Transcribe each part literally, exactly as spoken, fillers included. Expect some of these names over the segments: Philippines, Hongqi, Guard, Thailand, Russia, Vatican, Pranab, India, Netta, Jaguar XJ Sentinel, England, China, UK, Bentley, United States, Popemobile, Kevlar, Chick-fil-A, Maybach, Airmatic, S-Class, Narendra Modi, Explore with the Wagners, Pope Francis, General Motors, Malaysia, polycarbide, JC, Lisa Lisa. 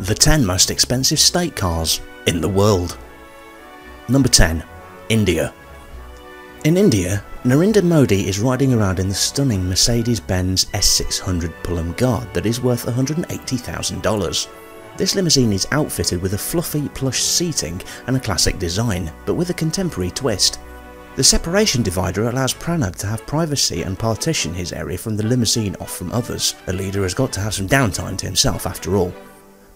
The ten most expensive state cars in the world. Number ten. India. In India, Narendra Modi is riding around in the stunning Mercedes-Benz S six hundred Pullman Guard that is worth one hundred eighty thousand dollars. This limousine is outfitted with a fluffy plush seating and a classic design, but with a contemporary twist. The separation divider allows Pranab to have privacy and partition his area from the limousine off from others. The leader has got to have some downtime to himself after all.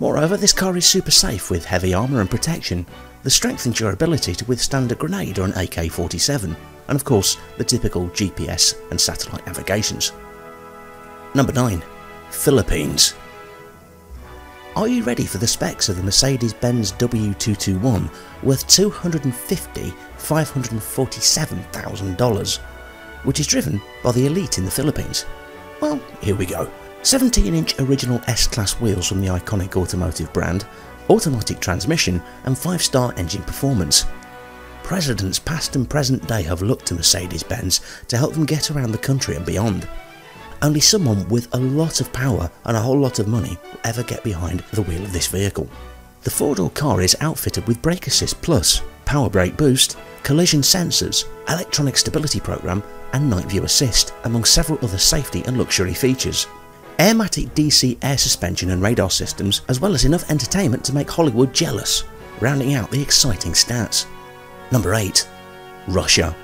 Moreover, this car is super safe with heavy armour and protection, the strength and durability to withstand a grenade or an A K forty-seven, and of course the typical G P S and satellite navigations. Number nine. Philippines. Are you ready for the specs of the Mercedes-Benz W two twenty-one worth two hundred fifty thousand five hundred forty-seven dollars, which is driven by the elite in the Philippines? Well, here we go. seventeen inch original S-Class wheels from the iconic automotive brand, automatic transmission and five star engine performance. Presidents past and present day have looked to Mercedes-Benz to help them get around the country and beyond. Only someone with a lot of power and a whole lot of money will ever get behind the wheel of this vehicle. The four door car is outfitted with brake assist plus, power brake boost, collision sensors, electronic stability program and night view assist, among several other safety and luxury features. Airmatic D C air suspension and radar systems, as well as enough entertainment to make Hollywood jealous, rounding out the exciting stats. Number eight. Russia.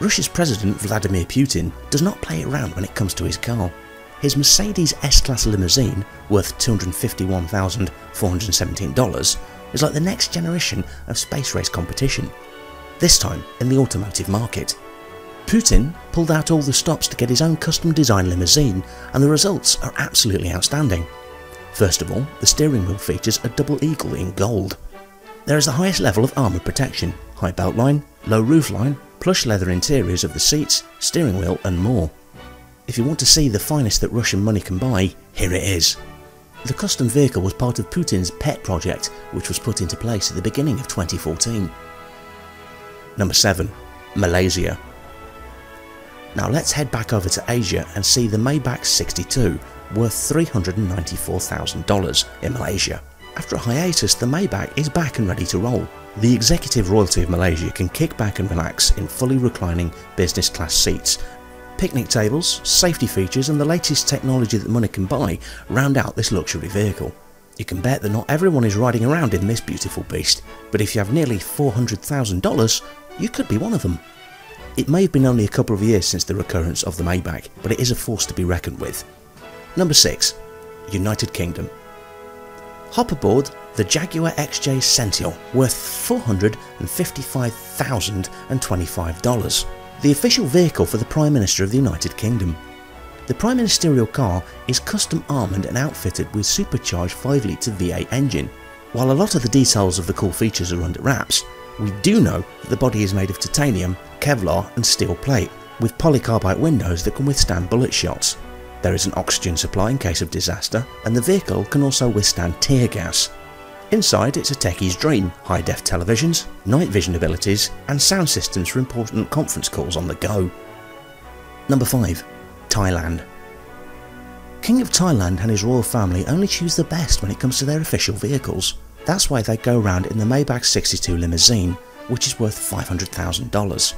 Russia's President Vladimir Putin does not play around when it comes to his car. His Mercedes S-Class limousine, worth two hundred fifty-one thousand four hundred seventeen dollars, is like the next generation of space race competition, this time in the automotive market. Putin pulled out all the stops to get his own custom design limousine, and the results are absolutely outstanding. First of all, the steering wheel features a double eagle in gold. There is the highest level of armour protection, high belt line, low roof line, plush leather interiors of the seats, steering wheel and more. If you want to see the finest that Russian money can buy, here it is. The custom vehicle was part of Putin's pet project, which was put into place at the beginning of twenty fourteen. Number seven. Malaysia. Now let's head back over to Asia and see the Maybach sixty-two, worth three hundred ninety-four thousand dollars in Malaysia. After a hiatus, the Maybach is back and ready to roll. The executive royalty of Malaysia can kick back and relax in fully reclining business class seats. Picnic tables, safety features and the latest technology that money can buy round out this luxury vehicle. You can bet that not everyone is riding around in this beautiful beast, but if you have nearly four hundred thousand dollars, you could be one of them. It may have been only a couple of years since the recurrence of the Maybach, but it is a force to be reckoned with. Number six. United Kingdom. Hop aboard the Jaguar X J Sentinel, worth four hundred fifty-five thousand twenty-five dollars, the official vehicle for the Prime Minister of the United Kingdom. The Prime Ministerial car is custom armoured and outfitted with supercharged five litre V eight engine. While a lot of the details of the cool features are under wraps, we do know that the body is made of titanium, Kevlar and steel plate, with polycarbide windows that can withstand bullet shots. There is an oxygen supply in case of disaster, and the vehicle can also withstand tear gas. Inside, it's a techie's dream, high-def televisions, night vision abilities and sound systems for important conference calls on the go. Number five. Thailand. King of Thailand and his royal family only choose the best when it comes to their official vehicles. That's why they go round in the Maybach sixty-two limousine, which is worth five hundred thousand dollars.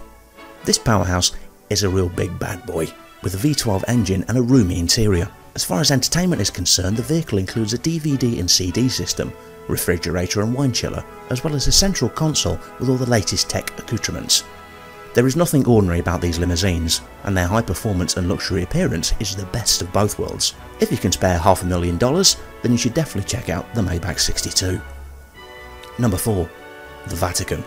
This powerhouse is a real big bad boy, with a V twelve engine and a roomy interior. As far as entertainment is concerned, the vehicle includes a D V D and C D system, refrigerator and wine chiller, as well as a central console with all the latest tech accoutrements. There is nothing ordinary about these limousines, and their high performance and luxury appearance is the best of both worlds. If you can spare half a million dollars, then you should definitely check out the Maybach sixty-two. Number four. The Vatican.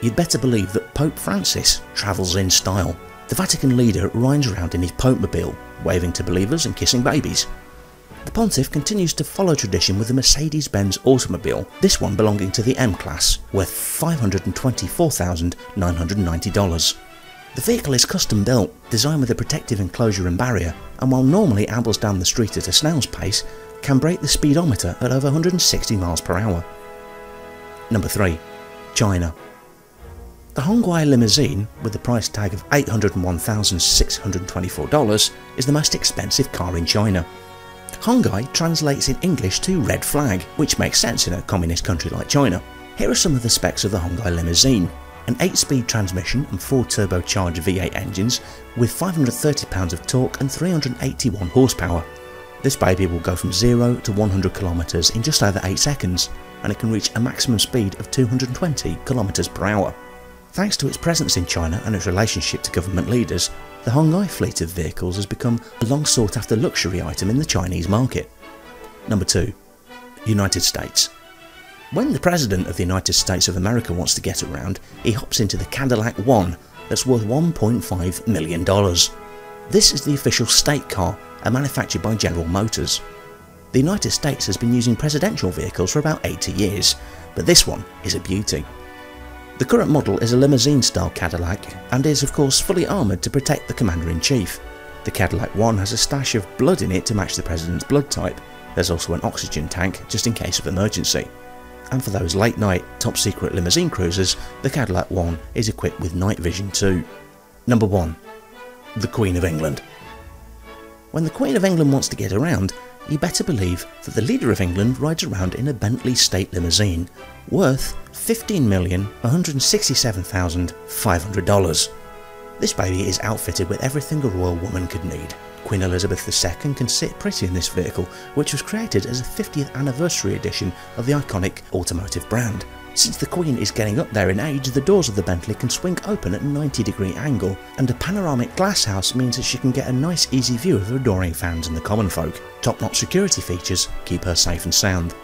You'd better believe that Pope Francis travels in style. The Vatican leader rides around in his Popemobile, waving to believers and kissing babies. The pontiff continues to follow tradition with the Mercedes-Benz automobile, this one belonging to the M class, worth five hundred twenty-four thousand nine hundred ninety dollars. The vehicle is custom built, designed with a protective enclosure and barrier, and while normally ambles down the street at a snail's pace, can break the speedometer at over one hundred sixty miles per hour. Number three. China. The Hongqi limousine, with the price tag of eight hundred one thousand six hundred twenty-four dollars, is the most expensive car in China. Hongqi translates in English to red flag, which makes sense in a communist country like China. Here are some of the specs of the Hongqi limousine. An eight speed transmission and four turbocharged V eight engines with five hundred thirty pounds of torque and three hundred eighty-one horsepower. This baby will go from zero to one hundred kilometers in just over eight seconds, and it can reach a maximum speed of two hundred twenty kilometers per hour. Thanks to its presence in China and its relationship to government leaders, the Hongqi fleet of vehicles has become a long sought after luxury item in the Chinese market. Number two. United States. When the President of the United States of America wants to get around, he hops into the Cadillac One that's worth one point five million dollars. This is the official state car and manufactured by General Motors. The United States has been using presidential vehicles for about eighty years, but this one is a beauty. The current model is a limousine-style Cadillac and is of course fully armoured to protect the Commander-in-Chief. The Cadillac One has a stash of blood in it to match the President's blood type. There's also an oxygen tank just in case of emergency. And for those late-night, top-secret limousine cruisers, the Cadillac One is equipped with night vision too. Number one. The Queen of England. When the Queen of England wants to get around, you better believe that the leader of England rides around in a Bentley state limousine worth fifteen million one hundred sixty-seven thousand five hundred dollars. This baby is outfitted with everything a royal woman could need. Queen Elizabeth the Second can sit pretty in this vehicle, which was created as a fiftieth anniversary edition of the iconic automotive brand. Since the Queen is getting up there in age, the doors of the Bentley can swing open at a ninety degree angle, and a panoramic glass house means that she can get a nice easy view of her adoring fans and the common folk. Top-notch security features keep her safe and sound.